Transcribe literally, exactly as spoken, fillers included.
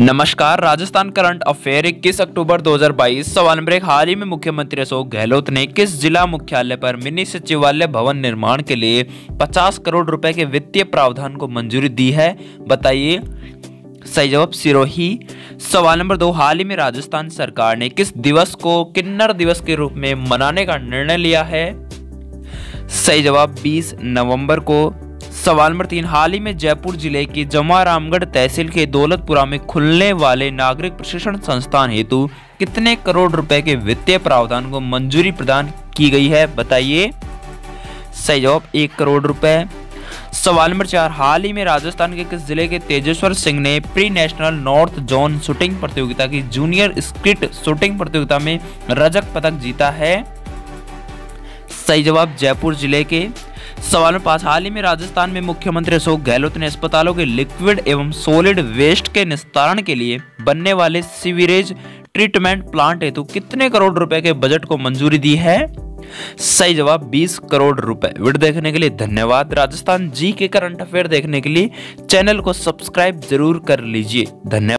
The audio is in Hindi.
नमस्कार। राजस्थान करंट अफेयर इक्कीस अक्टूबर दो हज़ार बाईस। सवाल नंबर एक, हाल ही में मुख्यमंत्री अशोक गहलोत ने किस जिला मुख्यालय पर मिनी सचिवालय भवन निर्माण के लिए पचास करोड़ रुपए के वित्तीय प्रावधान को मंजूरी दी है? बताइए। सही जवाब सिरोही। सवाल नंबर दो, हाल ही में राजस्थान सरकार ने किस दिवस को किन्नर दिवस के रूप में मनाने का निर्णय लिया है? सही जवाब बीस नवंबर को। सवाल नंबर तीन, हाल ही में जयपुर जिले की जमारामगढ़ तहसील के दौलतपुरा में खुलने वाले नागरिक प्रशिक्षण संस्थान हेतु कितने करोड़ रुपए के वित्तीय प्रावधान को मंजूरी प्रदान की गई है? बताइए। सही जवाब एक करोड़ रुपए। सवाल नंबर चार, हाल ही में राजस्थान के किस जिले के तेजेश्वर सिंह ने pre national north zone shooting प्रतियोगिता की जूनियर स्किट शूटिंग प्रतियोगिता में रजक पदक जीता है? सही जवाब जयपुर जिले के। सवाल नंबर पाँच, हाल ही में राजस्थान में मुख्यमंत्री अशोक गहलोत ने अस्पतालों के लिक्विड एवं सॉलिड वेस्ट के निस्तारण के लिए बनने वाले सीवरेज ट्रीटमेंट प्लांट हेतु कितने करोड़ रुपए के बजट को मंजूरी दी है? सही जवाब बीस करोड़ रुपए। वीडियो देखने के लिए धन्यवाद। राजस्थान जी के करंट अफेयर देखने के लिए चैनल को सब्सक्राइब जरूर कर लीजिए। धन्यवाद।